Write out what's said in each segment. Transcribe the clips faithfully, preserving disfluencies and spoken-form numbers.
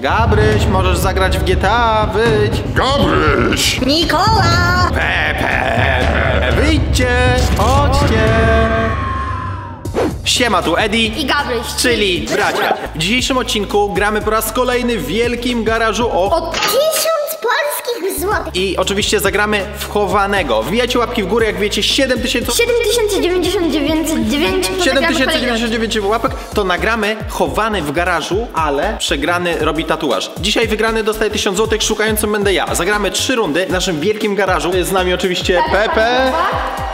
Gabryś, możesz zagrać w G T A, wyjdź! Gabryś! Nikola! Pepe! Wyjdźcie! Chodźcie! Siema, tu Edi i Gabryś, czyli bracia. W dzisiejszym odcinku gramy po raz kolejny w wielkim garażu o... o tysiąc polskich złotych. I oczywiście zagramy w chowanego. Wbijajcie łapki w górę, jak wiecie, siedem tysięcy... siedem tysięcy dziewięćdziesiąt dziewięć... siedem tysięcy dziewięćdziesiąt dziewięć łapek, to nagramy chowany w garażu, ale przegrany robi tatuaż. Dzisiaj wygrany dostaje tysiąc złotych, szukającym będę ja. Zagramy trzy rundy w naszym wielkim garażu. Z nami oczywiście Pepe...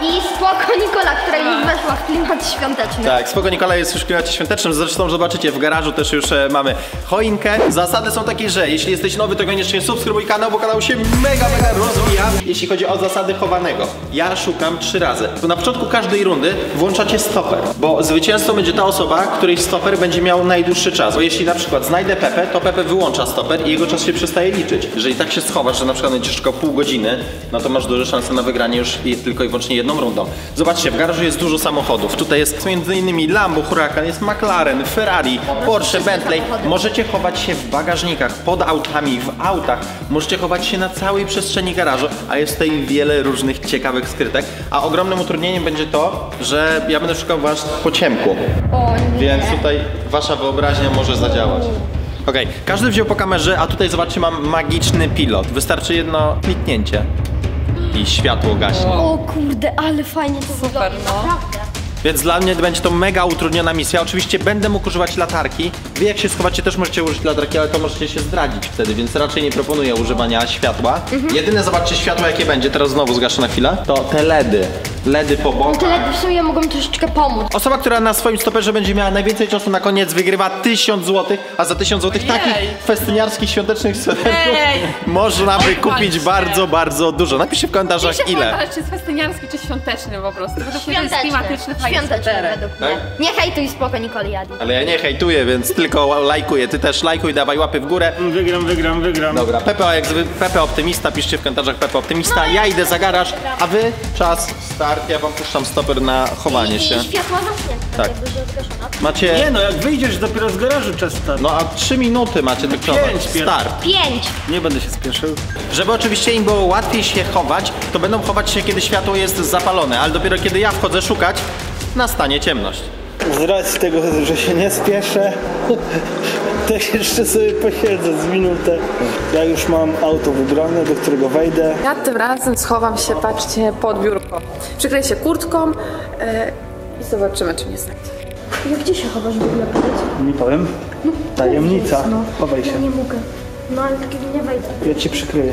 i Spoko Nikola, która już weszła w klimat świąteczny. Tak, Spoko Nikola jest już w klimacie świątecznym, zresztą zobaczycie, w garażu też już e, mamy choinkę. Zasady są takie, że jeśli jesteś nowy, to koniecznie subskrybuj kanał, bo kanał się mega, mega rozwija. Jeśli chodzi o zasady chowanego, ja szukam trzy razy. To na początku każdej rundy włączacie stoper, bo zwycięzcą będzie ta osoba, której stoper będzie miał najdłuższy czas. Bo jeśli na przykład znajdę Pepe, to Pepe wyłącza stoper i jego czas się przestaje liczyć. Jeżeli tak się schowasz, że na przykład będziesz tylko pół godziny, no to masz duże szanse na wygranie już i tylko i wyłącznie jedną rundą. Zobaczcie, w garażu jest dużo samochodów. Tutaj jest między innymi Lambo, Huracan, jest McLaren, Ferrari, Porsche, Bentley. Możecie chować się w bagażnikach, pod autami, w autach. Możecie chować się na całej przestrzeni garażu, a jest tutaj wiele różnych ciekawych skrytek. A ogromnym utrudnieniem będzie to, że ja będę szukał was po ciemku. O nie. Więc tutaj wasza wyobraźnia może zadziałać. Okej, okay. Każdy wziął po kamerze, a tutaj zobaczcie, mam magiczny pilot. Wystarczy jedno kliknięcie i światło gaśnie. O kurde, ale fajnie to super, no. Więc dla mnie będzie to mega utrudniona misja. Oczywiście będę mógł używać latarki. Wy jak się schowacie, też możecie użyć latarki, ale to możecie się zdradzić wtedy, więc raczej nie proponuję używania światła. Mhm. Jedyne, zobaczcie, światło jakie będzie, teraz znowu zgaszę na chwilę, to te LEDy. LEDy po bokach. No te LEDy w sumie mogą troszeczkę pomóc. Osoba, która na swoim stoperze będzie miała najwięcej czasu na koniec, wygrywa tysiąc złotych, a za tysiąc złotych takich festyniarskich, świątecznych sweterków można by kupić bardzo, bardzo dużo. Napiszcie w komentarzach ile. Komentarz, czy jest festyniarski, czy świąteczny po prostu. Świąteczny. Klimatyczny, świąteczny według mnie. Tak? Nie hejtuj Spoko Nikoli, Adi. Ale ja nie hejtuję, więc tylko lajkuję. Ty też lajkuj, dawaj łapy w górę. Wygram, wygram, wygram. Dobra, Pepe, jak zwy, Pepe Optymista, piszcie w komentarzach Pepe Optymista. No, ja, ja idę za garaż, a wy czas start. Ja wam puszczam stoper na chowanie I, się. I światła zaśnie. Tak. Macie... Nie no, jak wyjdziesz dopiero z garażu, czas start. No a trzy minuty macie do końca. Start. pięć. Nie będę się spieszył. Żeby oczywiście im było łatwiej się chować, to będą chować się, kiedy światło jest zapalone, ale dopiero kiedy ja wchodzę szukać, nastanie ciemność. Z racji tego, że się nie spieszę, to jeszcze sobie posiedzę z minutę. Ja już mam auto wybrane, do którego wejdę. Ja tym razem schowam się, patrzcie, pod biurko. Przykryję się kurtką yy, i zobaczymy, czy mnie znajdzie. Ja gdzie się chowasz w ogóle? Nie powiem. No, tajemnica. No. Chowaj się. Ja nie mogę. No ale takiego nie wejdę. Ja cię przykryję.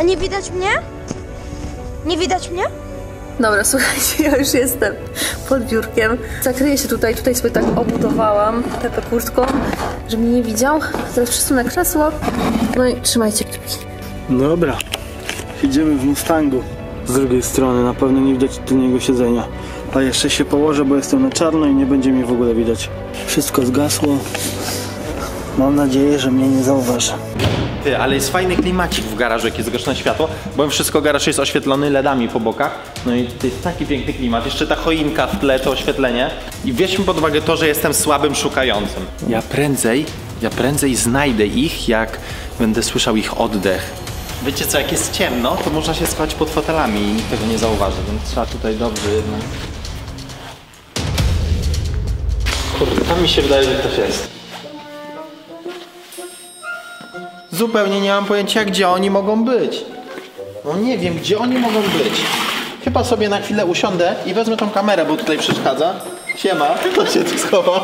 A nie widać mnie? Nie widać mnie? Dobra, słuchajcie, ja już jestem pod biurkiem. Zakryję się tutaj, tutaj sobie tak obudowałam Pepe kurtką, żeby mnie nie widział. Zaraz przesunę krzesło. No i trzymajcie kciuki. Dobra, idziemy w Mustangu. Z drugiej strony na pewno nie widać tylnego siedzenia. A jeszcze się położę, bo jestem na czarno i nie będzie mnie w ogóle widać. Wszystko zgasło. Mam nadzieję, że mnie nie zauważy. Ty, ale jest fajny klimacik w garażu, jak jest zgaszone światło, bo wszystko garaż jest oświetlony LEDami po bokach. No i to jest taki piękny klimat. Jeszcze ta choinka w tle, to oświetlenie. I weźmy pod uwagę to, że jestem słabym szukającym. Ja prędzej, ja prędzej znajdę ich, jak będę słyszał ich oddech. Wiecie co, jak jest ciemno, to można się schować pod fotelami i nikt tego nie zauważy, więc trzeba tutaj dobrze jednak... Kurde, tam mi się wydaje, że ktoś jest. Zupełnie nie mam pojęcia, gdzie oni mogą być. No nie wiem, gdzie oni mogą być. Chyba sobie na chwilę usiądę i wezmę tą kamerę, bo tutaj przeszkadza. Siema, kto się tu schował?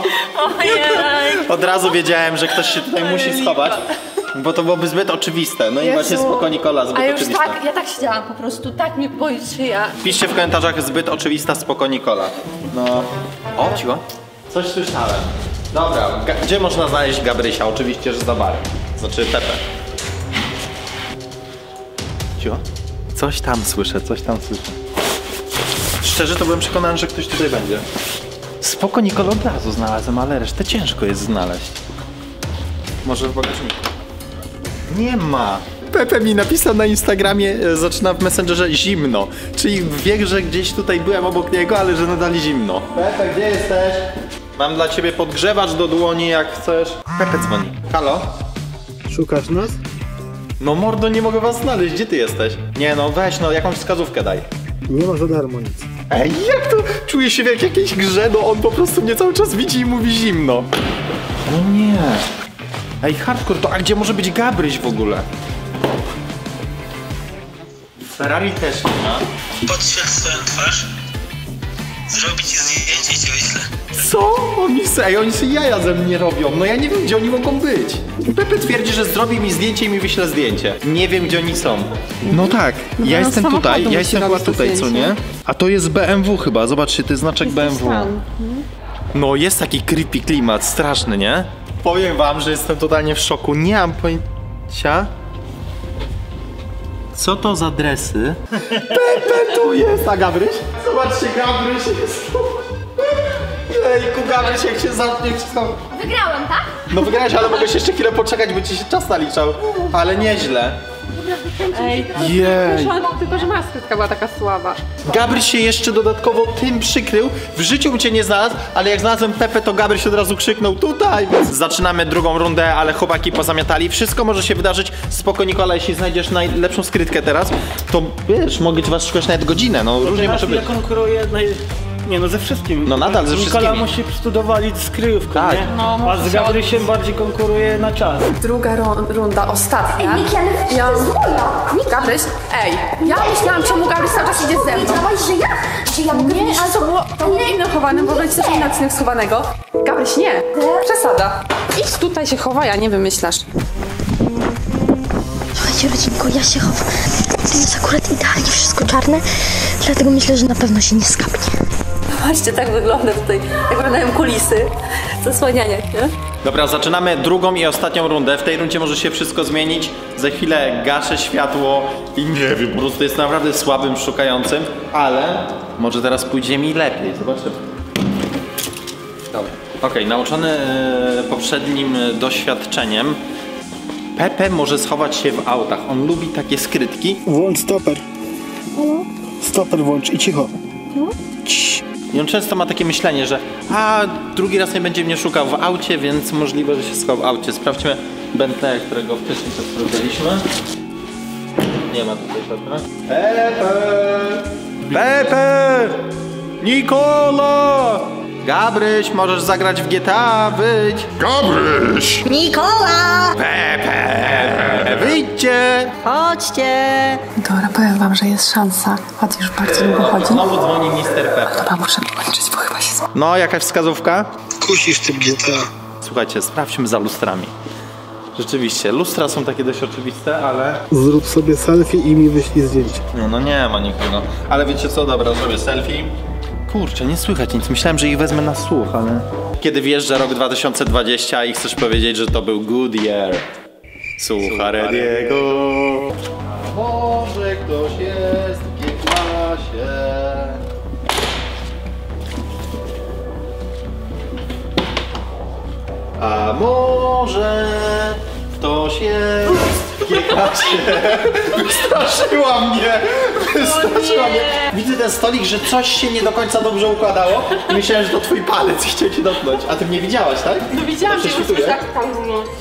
Od razu wiedziałem, że ktoś się tutaj musi schować, bo to byłoby zbyt oczywiste. No i Jezu. Właśnie Spoko Nikola, zbyt oczywista. A już tak, ja tak siedziałam po prostu, tak mnie boi szyja. Piszcie w komentarzach zbyt oczywista Spoko Nikola. No, o, cicho. Coś słyszałem. Dobra, gdzie można znaleźć Gabrysia? Oczywiście, że za barem. Znaczy Pepe. Cicho? Coś tam słyszę, coś tam słyszę. Szczerze to byłem przekonany, że ktoś tutaj będzie. Spoko Nikola od razu znalazłem, ale resztę ciężko jest znaleźć. Może w bagażniku. Nie ma! Pepe mi napisał na Instagramie, zaczyna w Messengerze zimno. Czyli wie, że gdzieś tutaj byłem obok niego, ale że nadal zimno. Pepe, gdzie jesteś? Mam dla ciebie podgrzewacz do dłoni, jak chcesz. Pepe dzwoni. Halo? Szukasz nas? No mordo, nie mogę was znaleźć, gdzie ty jesteś? Nie no, weź no, jakąś wskazówkę daj. Nie ma za darmo nic. Ej, jak to? Czuję się jak jakiejś grze, no on po prostu mnie cały czas widzi i mówi zimno. O nie. Ej, hardcore, to a gdzie może być Gabryś w ogóle? Ferrari też nie ma. Podświeć swoją twarz. Zrobić zdjęcie i cię wyślę. Co? Oni se, ej, oni se jaja ze mnie robią. No ja nie wiem, gdzie oni mogą być. Pepe twierdzi, że zrobi mi zdjęcie i mi wyśle zdjęcie. Nie wiem, gdzie oni są. No tak, no ja jestem tutaj, ja jestem chyba tutaj, co nie? A to jest B M W chyba, zobaczcie, to jest znaczek B M W. No jest taki creepy klimat, straszny, nie? Powiem wam, że jestem totalnie w szoku, nie mam pojęcia. Co to za dresy? Pepe tu jest! A Gabryś? Zobaczcie, Gabryś jest tu! Jejku, Gabryś, jak się zamknie, wcisnął. Wygrałem, tak? No wygrałeś, ale mogłeś jeszcze chwilę poczekać, bo ci się czas naliczał. Ale nieźle. Ej, jej. Tylko, że maskrytka była taka słaba. Gabryś się jeszcze dodatkowo tym przykrył. W życiu bym cię nie znalazł, ale jak znalazłem Pepe, to Gabryś od razu krzyknął tutaj. Zaczynamy drugą rundę, ale chłopaki pozamiatali. Wszystko może się wydarzyć. Spoko, Nikola, jeśli znajdziesz najlepszą skrytkę teraz, to wiesz, mogę was szukać nawet godzinę. No różnie może być. Ja konkuruję naj... Nie no, ze wszystkim. No nadal ze wszystkim. Nikola musi studowalić z kryjówką, tak. Nie? No, a z Gabrysiem się... bardziej konkuruje na czas. Druga runda, ostatnia. Ej, Miki, ale wiesz, ja... to jest moja. Gabryś? Ej, ja nie, myślałam, nie, czemu Gabryś cały czas idzie ze mną. Powiedziałaś, że ja? Że ja mogę nie, ale to było, to było inne chowane, bo jest coś innego odcinek schowanego. Gabryś, nie. Przesada. Idź tutaj się chowa, ja nie wymyślasz. Słuchajcie, rodzinko, ja się chowam. To jest akurat idealnie wszystko czarne, dlatego myślę, że na pewno się nie skapnie. Właśnie tak wygląda tutaj, tak wyglądają kulisy, zasłanianie, nie? Dobra, zaczynamy drugą i ostatnią rundę. W tej rundzie może się wszystko zmienić. Za chwilę gaszę światło i nie wiem, po prostu jest naprawdę słabym, szukającym, ale może teraz pójdzie mi lepiej, zobaczymy. Dobra. Okej, okay, nauczony poprzednim doświadczeniem, Pepe może schować się w autach. On lubi takie skrytki. Włącz stoper. Halo? Stoper włącz i cicho. No? I on często ma takie myślenie, że a drugi raz nie będzie mnie szukał w aucie, więc możliwe, że się schował w aucie. Sprawdźmy Bentley, którego wcześniej też sprawdzaliśmy. Nie ma tutaj żadnego. Pepe! Pepe! Nikola! Gabryś, możesz zagrać w G T A, wyjdź! Gabryś! Nikola! Pepe! Wyjdźcie! Chodźcie! Dobra, powiem wam, że jest szansa. Chodź, już bardzo długo chodzi. Znowu dzwoni mister Pepe. Dobra, muszę kończyć, bo chyba się... No, jakaś wskazówka? Kusisz tym G T A. Słuchajcie, sprawdźmy za lustrami. Rzeczywiście, lustra są takie dość oczywiste, ale... Zrób sobie selfie i mi wyślij zdjęcie. No, no nie ma nikogo. Ale wiecie co, dobra, zrobię selfie. Kurczę, nie słychać nic. Myślałem, że ich wezmę na słuch, ale... Kiedy wjeżdża rok dwa tysiące dwudziesty i chcesz powiedzieć, że to był good year. Sucharediego. A może ktoś jest w G-klasie. A może ktoś jest... Wystraszyła mnie! Wystraszyła mnie! Widzę ten stolik, że coś się nie do końca dobrze układało i myślałem, że to twój palec i chciałem się dotknąć. A ty mnie widziałaś, tak? No widziałam, że już tak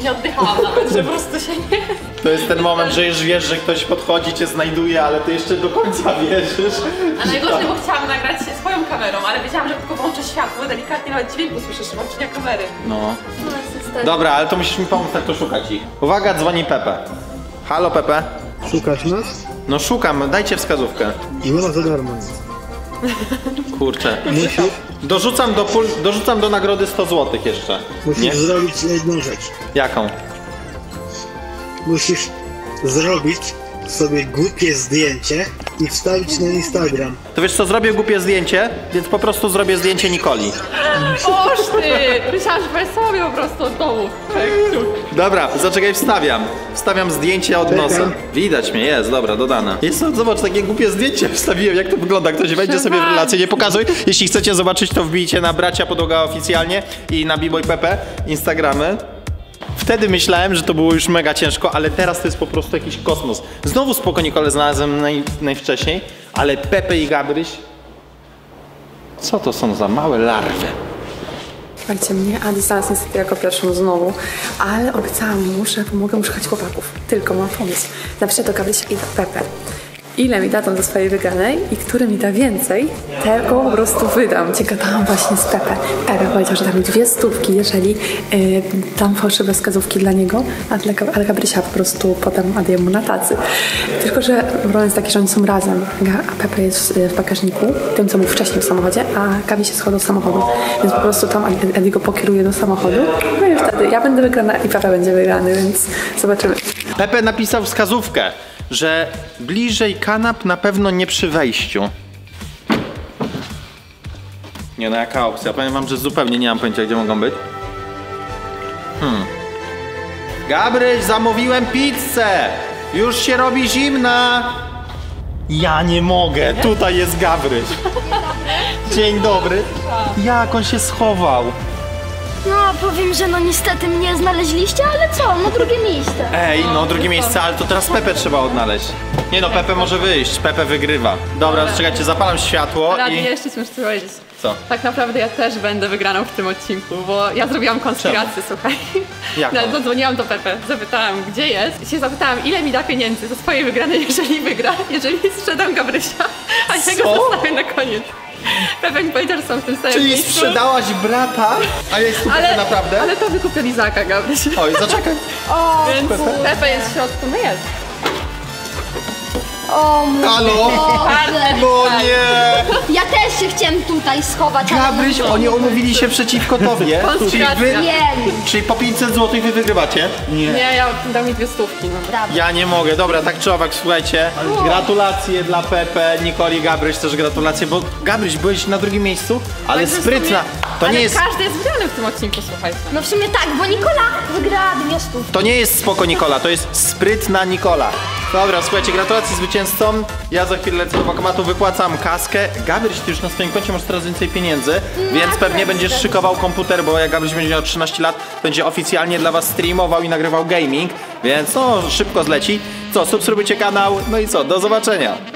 nie oddychałam, że po prostu się nie... To jest ten moment, że już wiesz, że ktoś podchodzi, cię znajduje, ale ty jeszcze do końca wierzysz. A najgorzej, bo chciałam nagrać się swoją kamerą, ale wiedziałam, że tylko włączę światło, delikatnie nawet dźwięk usłyszysz, włączenia kamery. No. Dobra, ale to musisz mi pomóc, tak to szukać ich. Uwaga, dzwoni Pepe. Halo Pepe. Szukasz nas? No szukam, dajcie wskazówkę. Nie ma za darmo. Kurczę. Musisz? Dorzucam do, pul... Dorzucam do nagrody sto złotych jeszcze. Musisz nie? zrobić jedną rzecz. Jaką? Musisz zrobić sobie głupie zdjęcie i wstawić na Instagram. To wiesz co, zrobię głupie zdjęcie, więc po prostu zrobię zdjęcie Nikoli. Boż ty! Myślałam, że sobie po prostu od domu. Dobra, zaczekaj, wstawiam. Wstawiam zdjęcie od nosa. Widać mnie, jest, dobra, dodane. Jest, zobacz, takie głupie zdjęcie wstawiłem, jak to wygląda. Ktoś wejdzie sobie w relację, nie pokazuj. Jeśli chcecie zobaczyć, to wbijcie na Bracia Podłoga oficjalnie i na B-Boy Pepe Instagramy. Wtedy myślałem, że to było już mega ciężko, ale teraz to jest po prostu jakiś kosmos. Znowu spoko Nikolę znalazłem naj, najwcześniej, ale Pepe i Gabryś... Co to są za małe larwy? Słuchajcie, mnie Addison niestety jako pierwszą znowu, ale obiecałam mu, że pomogę mu szukać chłopaków. Tylko mam pomysł. Napiszę do Gabrysia i do Pepe, ile mi dadzą do swojej wygranej i który mi da więcej, tego po prostu wydam. Ciekawałam właśnie z Pepe. Pepe powiedział, że da mi dwie stówki, jeżeli yy, dam fałszywe wskazówki dla niego, a dla ale Gabrysia po prostu podam Adiemu na tacy. Tylko że problem jest taki, że oni są razem. A Pepe jest w bagażniku, tym co był wcześniej w samochodzie, a Gabi się schowa do samochodu. Więc po prostu tam Adi go pokieruje do samochodu. No i wtedy ja będę wygrana i Pepe będzie wygrany, więc zobaczymy. Pepe napisał wskazówkę, że bliżej kanap na pewno nie przy wejściu. Nie, no jaka opcja? Powiem wam, że zupełnie nie mam pojęcia, gdzie mogą być. Hmm. Gabryś, zamówiłem pizzę! Już się robi zimna! Ja nie mogę, tutaj jest Gabryś. Dzień dobry. Jak on się schował? No, powiem, że no niestety mnie znaleźliście, ale co? No drugie miejsce. Ej, no drugie miejsce, ale to teraz Pepe trzeba odnaleźć. Nie no, Pepe może wyjść, Pepe wygrywa. Dobra, czekajcie, zapalam światło Radnie, i... jeszcze coś powiedzieć. Co? Tak naprawdę ja też będę wygraną w tym odcinku, bo ja zrobiłam konspirację, słuchaj. Jak? No, zadzwoniłam do Pepe, zapytałam, gdzie jest, i się zapytałam, ile mi da pieniędzy za swoje wygrane, jeżeli wygra, jeżeli sprzedam Gabrysia, a ja go zostawię na koniec. Pewnie powiedział, że są w tym samym Czyli miejscu. Sprzedałaś brata, a ja jest ale, naprawdę? Ale to wykupię Lizaka, Gabryś. Oj, zaczekaj. O, więc Pepe jest w środku, no jest. O mój Halo? Bo nie! Ja też się chciałem tutaj schować. Gabryś, oni omówili się przeciwko tobie. Czyli, wy, czyli po pięćset złotych wy wygrywacie? Nie. Nie, ja dam mi dwie stówki. No. Ja nie mogę. Dobra, tak czy owak, słuchajcie. Gratulacje dla Pepe, Nikoli, Gabryś też gratulacje, bo Gabryś, byłeś na drugim miejscu, ale tak, sprytna. Sumie, to nie ale jest... każdy jest wygrany w tym odcinku, słuchajcie. No w sumie tak, bo Nikola wygrała dwie stówki. To nie jest spoko Nikola, to jest sprytna Nikola. Dobra, słuchajcie, gratulacje zwycięzcom. Ja za chwilę lecę do bankomatu, wypłacam kaskę. Gabryś, ty już na swoim koncie masz coraz więcej pieniędzy, no, więc pewnie będziesz szykował komputer, bo jak Gabryś będzie miał trzynaście lat, będzie oficjalnie dla was streamował i nagrywał gaming, więc no, szybko zleci. Co, subskrybujcie kanał, no i co, do zobaczenia.